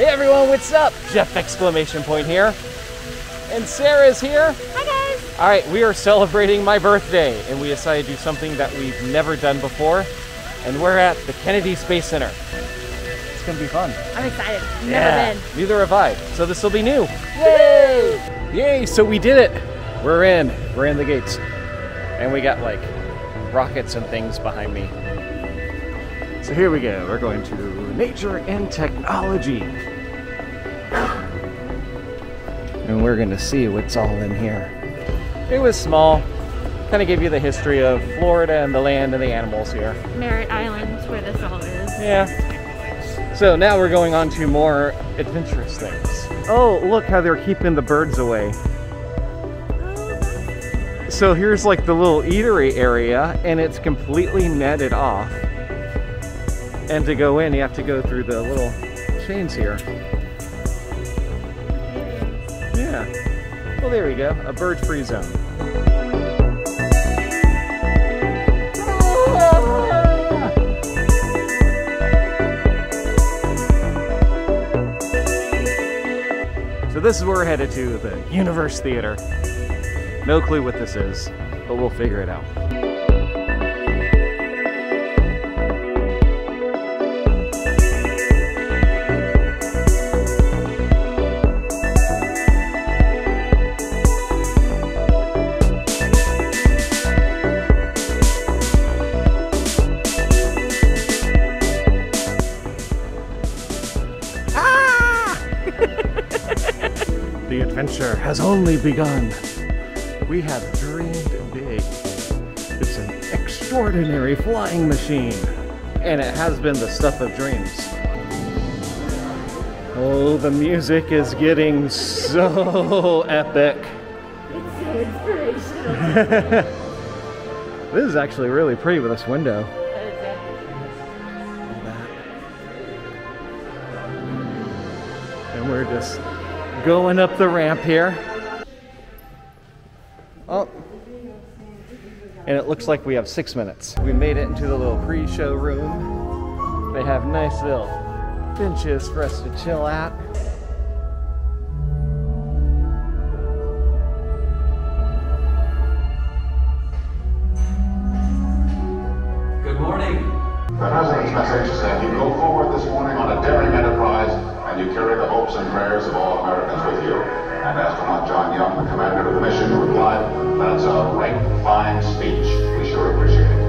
Hey everyone, what's up? Jeff exclamation point here. And Sarah's here. Hi guys. All right, we are celebrating my birthday and we decided to do something that we've never done before. And we're at the Kennedy Space Center. It's gonna be fun. I'm excited. Never been. Neither have I. So this will be new. Yay! Yay, so we did it. We're in. We're in the gates. And we got like rockets and things behind me. So here we go. We're going to nature and technology. And we're going to see what's all in here. It was small. Kind of gave you the history of Florida and the land and the animals here. Merritt Island's where this all is. Yeah. So now we're going on to more adventurous things. Oh, look how they're keeping the birds away. So here's like the little eatery area and it's completely netted off. And to go in, you have to go through the little chains here. Yeah. Well, there we go. A bird-free zone. So this is where we're headed to, the Universe Theater. No clue what this is, but we'll figure it out. The adventure has only begun. We have dreamed big. It's an extraordinary flying machine. And it has been the stuff of dreams. Oh, the music is getting so epic. It's so inspirational. This is actually really pretty with this window. And we're just going up the ramp here. Oh, and it looks like we have 6 minutes. We made it into the little pre-show room. They have nice little benches for us to chill at. Good morning. The President's message said you go forward this morning on a daring enterprise and you carry the hopes and prayers of all Americans with you. And astronaut John Young, the commander of the mission, replied, "That's a right fine speech. We sure appreciate it."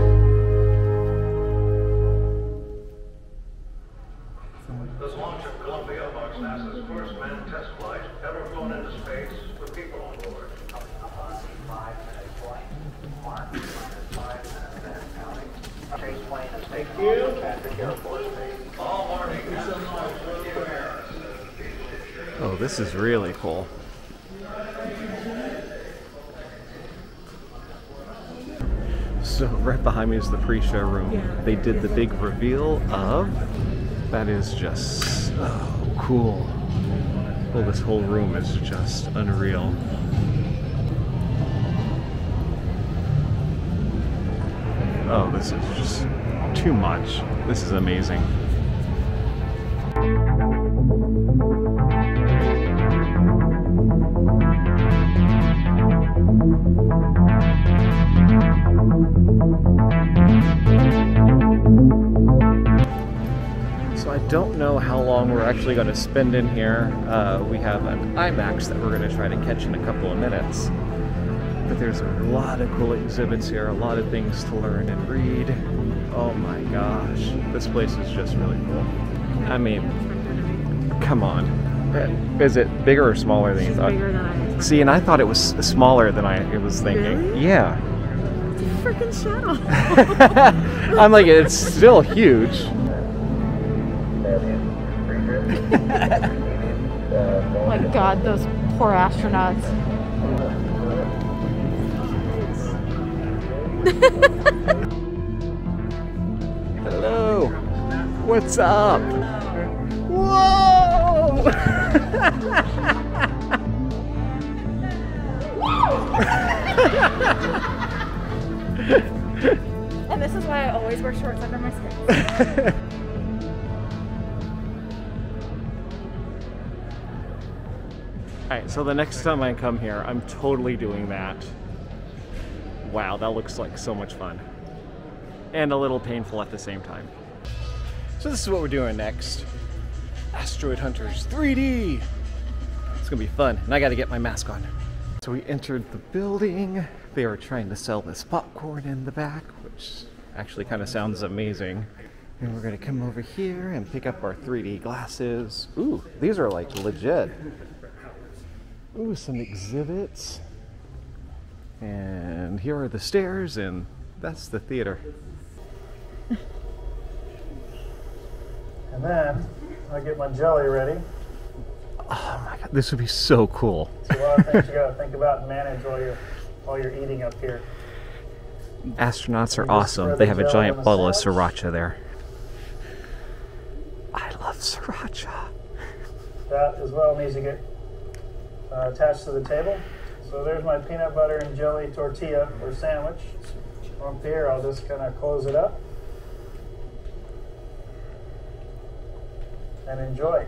This launch of Columbia marks NASA's first manned test flight ever flown into space with people on board. Oh, this is really cool. So right behind me is the pre-show room. Yeah. They did the big reveal of, that is just so cool. Well, this whole room is just unreal. Oh, this is just too much. This is amazing. Don't know how long we're actually going to spend in here. We have an IMAX that we're going to try to catch in a couple of minutes. But there's a lot of cool exhibits here, a lot of things to learn and read. Oh my gosh, this place is just really cool. I mean, come on. Is it bigger or smaller than you thought? Bigger than I thought. See, and I thought it was smaller than I was thinking. Really? Yeah. It's a freaking show. I'm like, it's still huge. Oh my God, those poor astronauts. Hello. What's up? Whoa! And this is why I always wear shorts under my skirts. Alright, so the next time I come here, I'm totally doing that. Wow, that looks like so much fun. And a little painful at the same time. So this is what we're doing next. Asteroid Hunters 3D! It's gonna be fun, and I gotta get my mask on. So we entered the building. They were trying to sell this popcorn in the back, which actually kind of sounds amazing. And we're gonna come over here and pick up our 3D glasses. Ooh, these are like legit. Ooh, some exhibits. And here are the stairs, and that's the theater. And then I get my jelly ready. Oh my god, this would be so cool. There's a lot of things you gotta think about and manage while you're eating up here. Astronauts are awesome. They have a giant bottle of sriracha there. I love sriracha. That as well needs to get attached to the table. So there's my peanut butter and jelly tortilla or sandwich. From here, I'll just kind of close it up and enjoy it.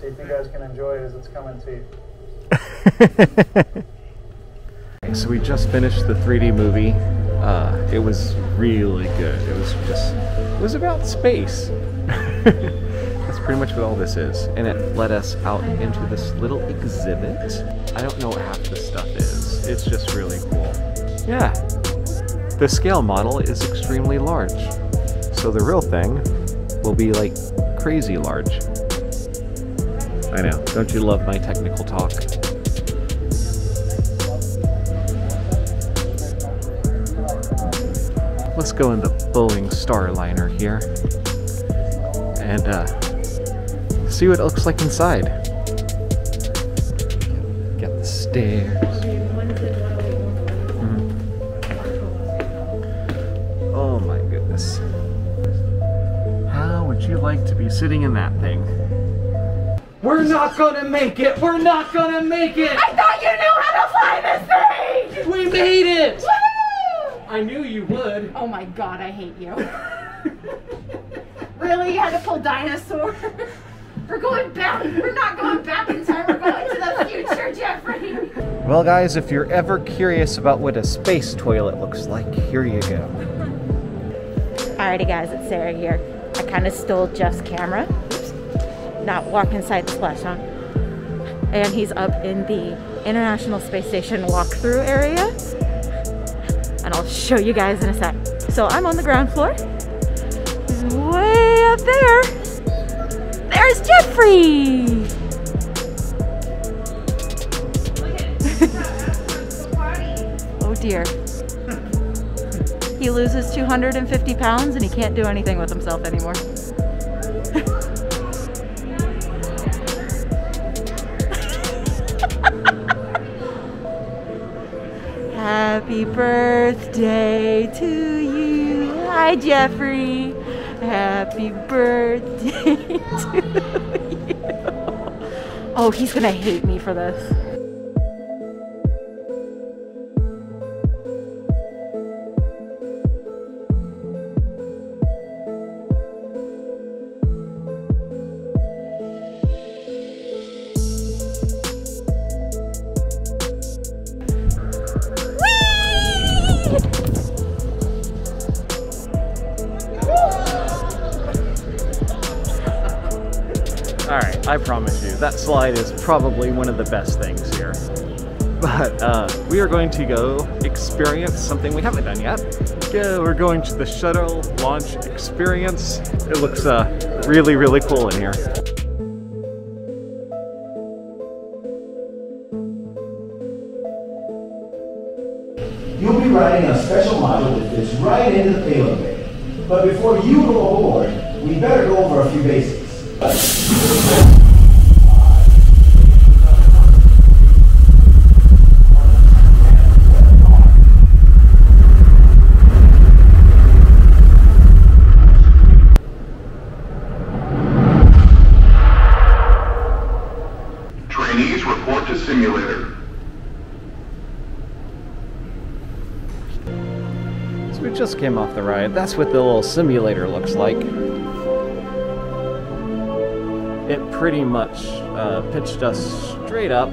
See if you guys can enjoy it as it's coming to you. Okay, so we just finished the 3D movie. It was really good. It was about space. That's pretty much what all this is. And it led us out into this little exhibit. I don't know what half this stuff is. It's just really cool. Yeah. The scale model is extremely large, so the real thing will be like crazy large. I know, don't you love my technical talk? Let's go in the Boeing Starliner here and see what it looks like inside. Got the stairs. Like to be sitting in that thing. We're not gonna make it! We're not gonna make it! I thought you knew how to fly this thing! We made it! Woo! I knew you would. Oh my god, I hate you. Really? You had to pull dinosaur? We're going back! We're not going back in time, we're going to the future, Jeffrey! Well guys, if you're ever curious about what a space toilet looks like, here you go. Alrighty guys, it's Sarah here. I kind of stole Jeff's camera. Oops. Not walk inside the splash zone. And he's up in the International Space Station walkthrough area. And I'll show you guys in a sec. So I'm on the ground floor. He's way up there. There's Jeffrey! Oh dear. He loses 250 pounds and he can't do anything with himself anymore. Happy birthday to you. Hi, Jeffrey. Happy birthday to you. Oh, he's gonna hate me for this. Alright, I promise you, that slide is probably one of the best things here. But we are going to go experience something we haven't done yet. Yeah, we're going to the shuttle launch experience. It looks really, really cool in here. You'll be riding a special module that fits right into the payload bay. But before you go aboard, we better go over a few basics. Trainees report to simulator. So we just came off the ride. That's what the little simulator looks like. It pretty much pitched us straight up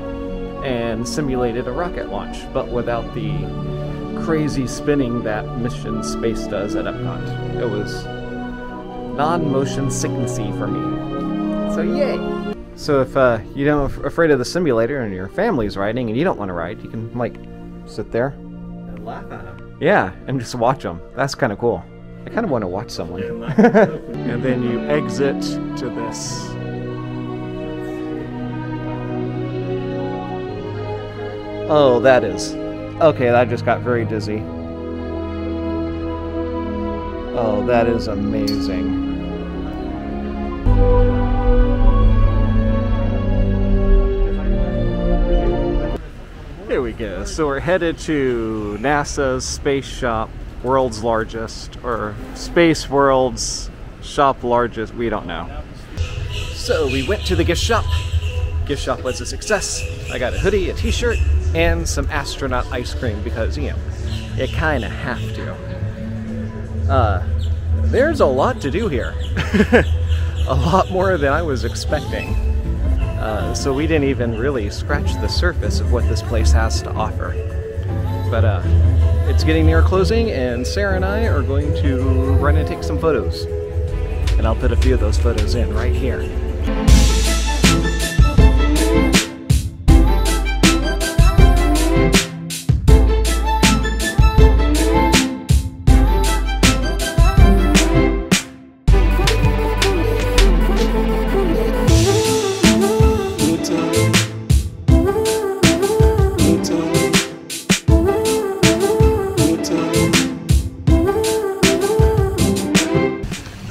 and simulated a rocket launch, but without the crazy spinning that Mission Space does at Epcot. It was non-motion sicknessy for me. So yay! So if you don't afraid of the simulator and your family's riding and you don't want to ride, you can like sit there and laugh at them. Yeah, and just watch them. That's kind of cool. I kind of want to watch someone. And then you exit to this. Oh, that is. Okay, that just got very dizzy. Oh, that is amazing. There we go. So we're headed to NASA's space shop, world's largest, or space world's shop largest, we don't know. So we went to the gift shop. Gift shop was a success. I got a hoodie, a t-shirt, and some astronaut ice cream because, you know, you kind of have to. There's a lot to do here. A lot more than I was expecting. So we didn't even really scratch the surface of what this place has to offer. But it's getting near closing, and Sarah and I are going to run and take some photos. And I'll put a few of those photos in right here.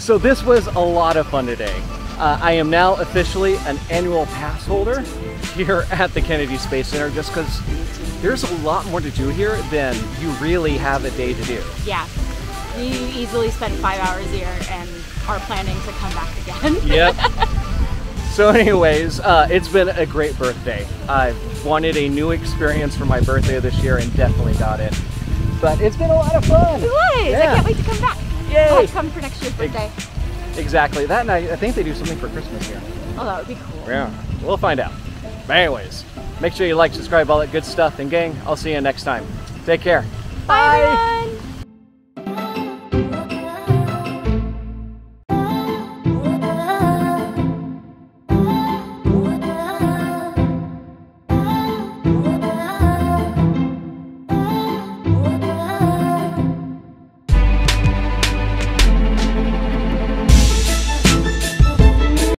So this was a lot of fun today. I am now officially an annual pass holder here at the Kennedy Space Center just because there's a lot more to do here than you really have a day to do. Yeah, you easily spend 5 hours here and are planning to come back again. Yep. So anyways, it's been a great birthday. I wanted a new experience for my birthday this year and definitely got it. But it's been a lot of fun. It was. Yeah. I can't wait to come back. Yay! Oh, come for next year's birthday. Exactly. That night, I think they do something for Christmas here. Oh, that would be cool. Yeah, we'll find out. But anyways, make sure you like, subscribe, all that good stuff. And gang, I'll see you next time. Take care. Bye! Bye.